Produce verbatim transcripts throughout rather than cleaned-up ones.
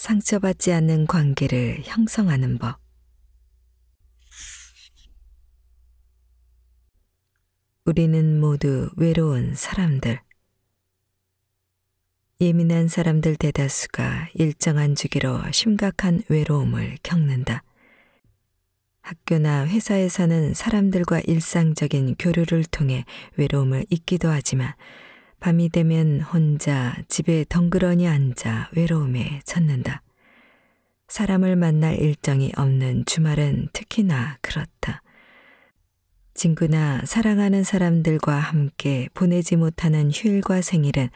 상처받지 않는 관계를 형성하는 법. 우리는 모두 외로운 사람들. 예민한 사람들 대다수가 일정한 주기로 심각한 외로움을 겪는다. 학교나 회사에 사는 사람들과 일상적인 교류를 통해 외로움을 잊기도 하지만 밤이 되면 혼자 집에 덩그러니 앉아 외로움에 젖는다. 사람을 만날 일정이 없는 주말은 특히나 그렇다. 친구나 사랑하는 사람들과 함께 보내지 못하는 휴일과 생일은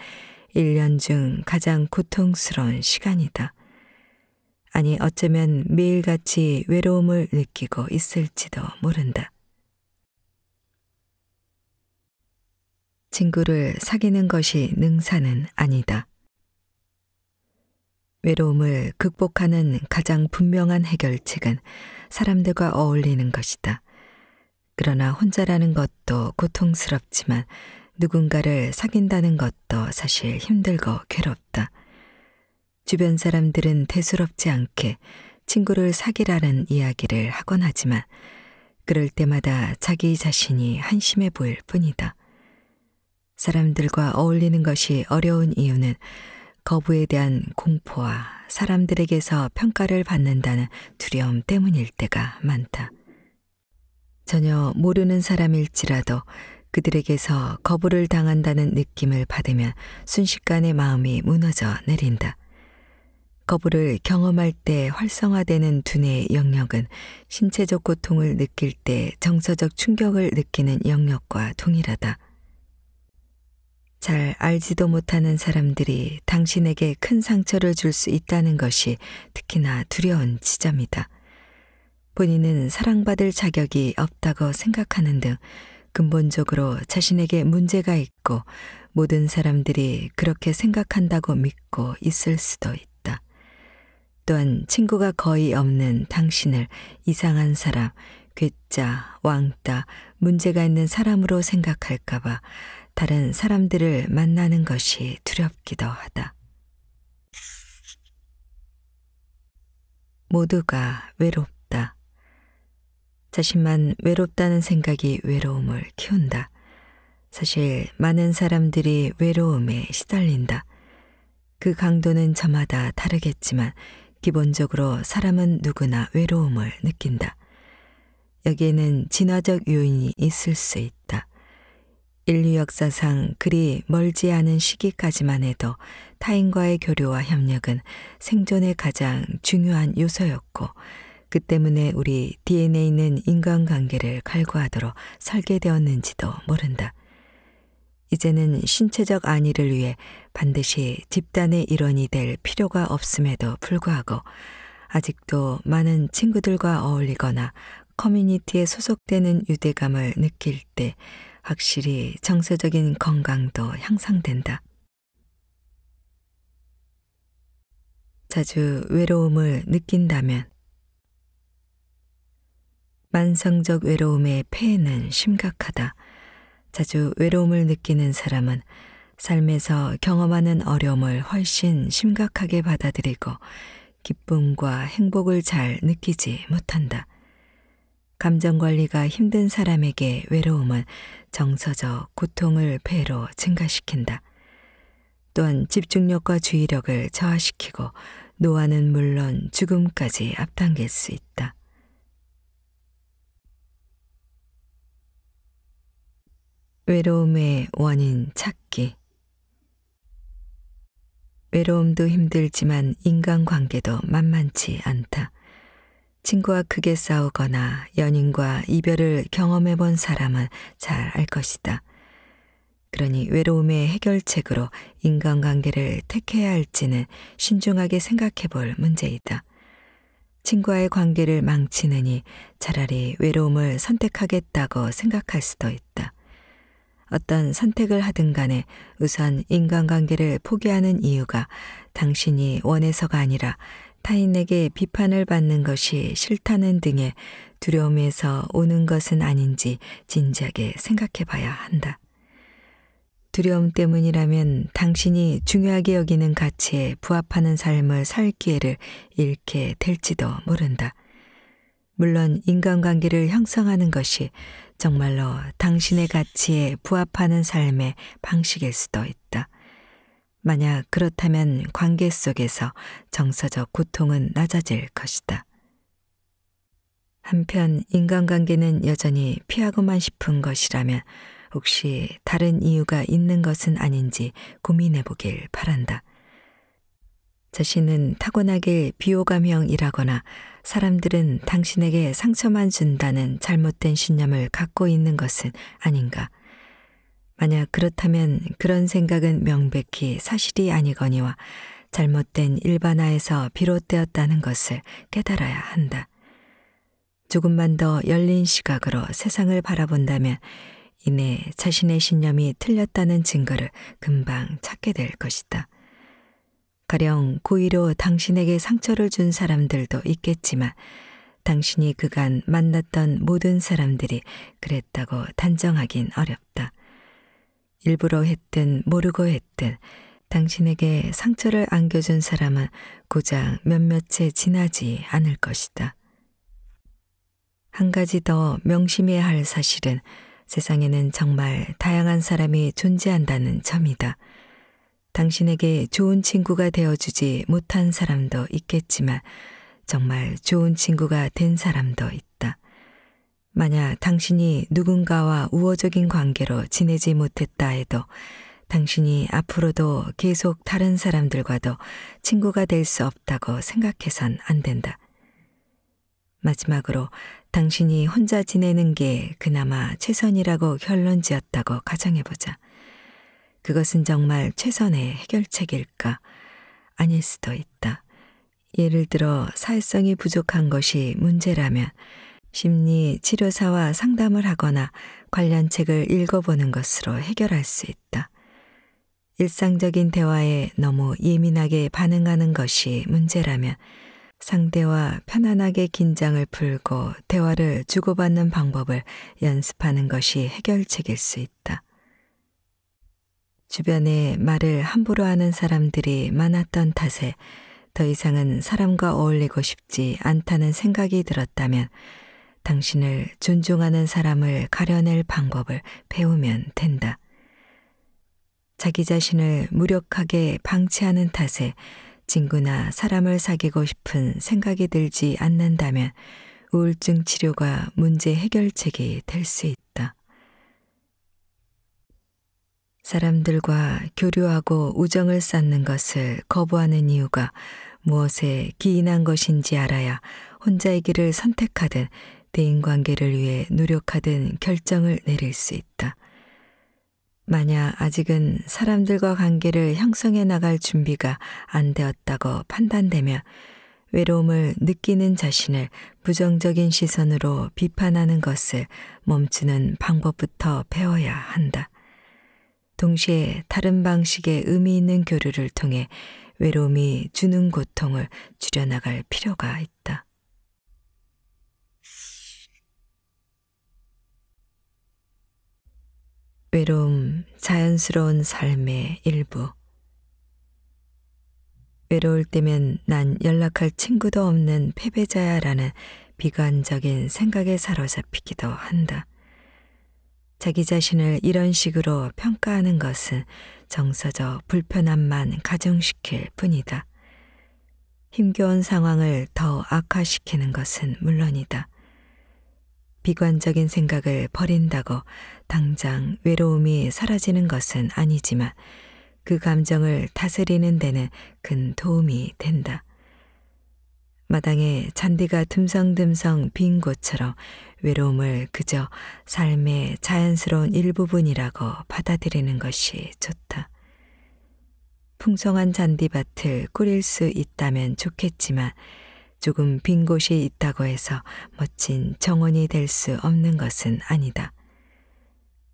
일 년 중 가장 고통스러운 시간이다. 아니, 어쩌면 매일같이 외로움을 느끼고 있을지도 모른다. 친구를 사귀는 것이 능사는 아니다. 외로움을 극복하는 가장 분명한 해결책은 사람들과 어울리는 것이다. 그러나 혼자라는 것도 고통스럽지만 누군가를 사귄다는 것도 사실 힘들고 괴롭다. 주변 사람들은 대수롭지 않게 친구를 사귀라는 이야기를 하곤 하지만 그럴 때마다 자기 자신이 한심해 보일 뿐이다. 사람들과 어울리는 것이 어려운 이유는 거부에 대한 공포와 사람들에게서 평가를 받는다는 두려움 때문일 때가 많다. 전혀 모르는 사람일지라도 그들에게서 거부를 당한다는 느낌을 받으면 순식간에 마음이 무너져 내린다. 거부를 경험할 때 활성화되는 두뇌의 영역은 신체적 고통을 느낄 때 정서적 충격을 느끼는 영역과 동일하다. 잘 알지도 못하는 사람들이 당신에게 큰 상처를 줄 수 있다는 것이 특히나 두려운 지점이다. 본인은 사랑받을 자격이 없다고 생각하는 등 근본적으로 자신에게 문제가 있고 모든 사람들이 그렇게 생각한다고 믿고 있을 수도 있다. 또한 친구가 거의 없는 당신을 이상한 사람, 괴짜, 왕따, 문제가 있는 사람으로 생각할까봐 다른 사람들을 만나는 것이 두렵기도 하다. 모두가 외롭다. 자신만 외롭다는 생각이 외로움을 키운다. 사실 많은 사람들이 외로움에 시달린다. 그 강도는 저마다 다르겠지만 기본적으로 사람은 누구나 외로움을 느낀다. 여기에는 진화적 요인이 있을 수 있다. 인류 역사상 그리 멀지 않은 시기까지만 해도 타인과의 교류와 협력은 생존의 가장 중요한 요소였고 그 때문에 우리 디엔에이는 인간관계를 갈구하도록 설계되었는지도 모른다. 이제는 신체적 안위를 위해 반드시 집단의 일원이 될 필요가 없음에도 불구하고 아직도 많은 친구들과 어울리거나 커뮤니티에 소속되는 유대감을 느낄 때 확실히 정서적인 건강도 향상된다. 자주 외로움을 느낀다면 만성적 외로움의 폐해는 심각하다. 자주 외로움을 느끼는 사람은 삶에서 경험하는 어려움을 훨씬 심각하게 받아들이고 기쁨과 행복을 잘 느끼지 못한다. 감정관리가 힘든 사람에게 외로움은 정서적 고통을 배로 증가시킨다. 또한 집중력과 주의력을 저하시키고 노화는 물론 죽음까지 앞당길 수 있다. 외로움의 원인 찾기. 외로움도 힘들지만 인간관계도 만만치 않다. 친구와 크게 싸우거나 연인과 이별을 경험해 본 사람은 잘 알 것이다. 그러니 외로움의 해결책으로 인간관계를 택해야 할지는 신중하게 생각해 볼 문제이다. 친구와의 관계를 망치느니 차라리 외로움을 선택하겠다고 생각할 수도 있다. 어떤 선택을 하든 간에 우선 인간관계를 포기하는 이유가 당신이 원해서가 아니라 타인에게 비판을 받는 것이 싫다는 등의 두려움에서 오는 것은 아닌지 진지하게 생각해 봐야 한다. 두려움 때문이라면 당신이 중요하게 여기는 가치에 부합하는 삶을 살 기회를 잃게 될지도 모른다. 물론 인간관계를 형성하는 것이 정말로 당신의 가치에 부합하는 삶의 방식일 수도 있다. 만약 그렇다면 관계 속에서 정서적 고통은 낮아질 것이다. 한편 인간관계는 여전히 피하고만 싶은 것이라면 혹시 다른 이유가 있는 것은 아닌지 고민해보길 바란다. 자신은 타고나게 비호감형이라거나 사람들은 당신에게 상처만 준다는 잘못된 신념을 갖고 있는 것은 아닌가. 만약 그렇다면 그런 생각은 명백히 사실이 아니거니와 잘못된 일반화에서 비롯되었다는 것을 깨달아야 한다. 조금만 더 열린 시각으로 세상을 바라본다면 이내 자신의 신념이 틀렸다는 증거를 금방 찾게 될 것이다. 가령 고의로 당신에게 상처를 준 사람들도 있겠지만 당신이 그간 만났던 모든 사람들이 그랬다고 단정하긴 어렵다. 일부러 했든 모르고 했든 당신에게 상처를 안겨준 사람은 고작 몇몇에 지나지 않을 것이다. 한 가지 더 명심해야 할 사실은 세상에는 정말 다양한 사람이 존재한다는 점이다. 당신에게 좋은 친구가 되어주지 못한 사람도 있겠지만 정말 좋은 친구가 된 사람도 있다. 만약 당신이 누군가와 우호적인 관계로 지내지 못했다 해도 당신이 앞으로도 계속 다른 사람들과도 친구가 될 수 없다고 생각해선 안 된다. 마지막으로 당신이 혼자 지내는 게 그나마 최선이라고 결론지었다고 가정해보자. 그것은 정말 최선의 해결책일까? 아닐 수도 있다. 예를 들어 사회성이 부족한 것이 문제라면 심리치료사와 상담을 하거나 관련 책을 읽어보는 것으로 해결할 수 있다. 일상적인 대화에 너무 예민하게 반응하는 것이 문제라면 상대와 편안하게 긴장을 풀고 대화를 주고받는 방법을 연습하는 것이 해결책일 수 있다. 주변에 말을 함부로 하는 사람들이 많았던 탓에 더 이상은 사람과 어울리고 싶지 않다는 생각이 들었다면 당신을 존중하는 사람을 가려낼 방법을 배우면 된다. 자기 자신을 무력하게 방치하는 탓에 친구나 사람을 사귀고 싶은 생각이 들지 않는다면 우울증 치료가 문제 해결책이 될 수 있다. 사람들과 교류하고 우정을 쌓는 것을 거부하는 이유가 무엇에 기인한 것인지 알아야 혼자의 길을 선택하든 대인관계를 위해 노력하든 결정을 내릴 수 있다. 만약 아직은 사람들과 관계를 형성해 나갈 준비가 안 되었다고 판단되면 외로움을 느끼는 자신을 부정적인 시선으로 비판하는 것을 멈추는 방법부터 배워야 한다. 동시에 다른 방식의 의미 있는 교류를 통해 외로움이 주는 고통을 줄여나갈 필요가 있다. 외로움, 자연스러운 삶의 일부. 외로울 때면 난 연락할 친구도 없는 패배자야라는 비관적인 생각에 사로잡히기도 한다. 자기 자신을 이런 식으로 평가하는 것은 정서적 불편함만 가중시킬 뿐이다. 힘겨운 상황을 더 악화시키는 것은 물론이다. 비관적인 생각을 버린다고 당장 외로움이 사라지는 것은 아니지만 그 감정을 다스리는 데는 큰 도움이 된다. 마당에 잔디가 듬성듬성 빈 곳처럼 외로움을 그저 삶의 자연스러운 일부분이라고 받아들이는 것이 좋다. 풍성한 잔디밭을 꾸릴 수 있다면 좋겠지만 조금 빈 곳이 있다고 해서 멋진 정원이 될 수 없는 것은 아니다.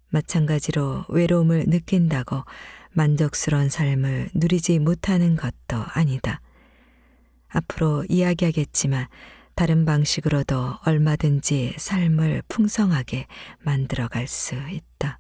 마찬가지로 외로움을 느낀다고 만족스러운 삶을 누리지 못하는 것도 아니다. 앞으로 이야기하겠지만 다른 방식으로도 얼마든지 삶을 풍성하게 만들어갈 수 있다.